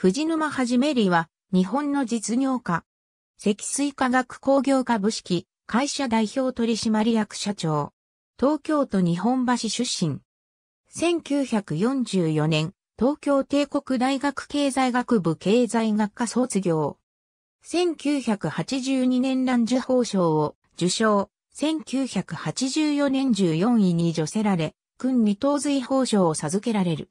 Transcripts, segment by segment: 藤沼一は、日本の実業家。積水化学工業株式会社代表取締役社長。東京都日本橋出身。1944年、東京帝国大学経済学部経済学科卒業。1982年蘭寿宝賞を受賞。1984年14位に叙せられ、勲二等瑞宝賞を授けられる。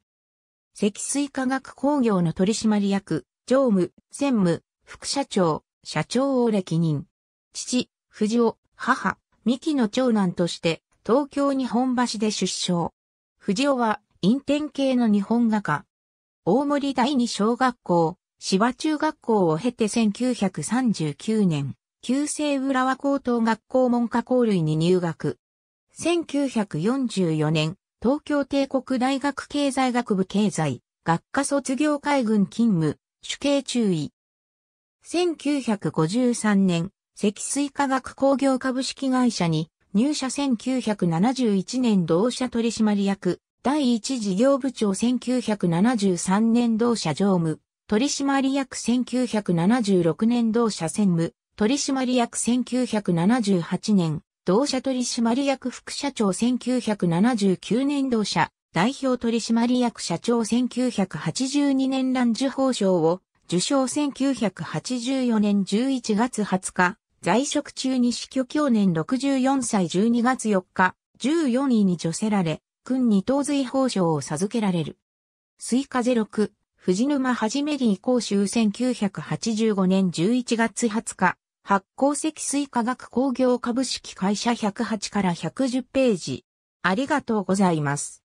積水化学工業の取締役、常務、専務、副社長、社長を歴任。父、藤尾、母、美紀の長男として、東京日本橋で出生。藤尾は、印典系の日本画家。大森第二小学校、芝中学校を経て1939年、旧制浦和高等学校文科校類に入学。1944年、東京帝国大学経済学部経済学科卒業海軍勤務、主計中尉。1953年、積水化学工業株式会社に入社1971年同社取締役、第一事業部長1973年同社常務、取締役1976年同社専務、取締役1978年、同社取締役副社長1979年同社、代表取締役社長1982年蘭寿宝賞を受賞1984年11月20日、在職中に死去享年64歳12月4日、14位に叙せられ、勲二等瑞宝賞を授けられる。水風録、藤沼一公衆1985年11月20日、発行積水化学工業株式会社108から110ページ。ありがとうございます。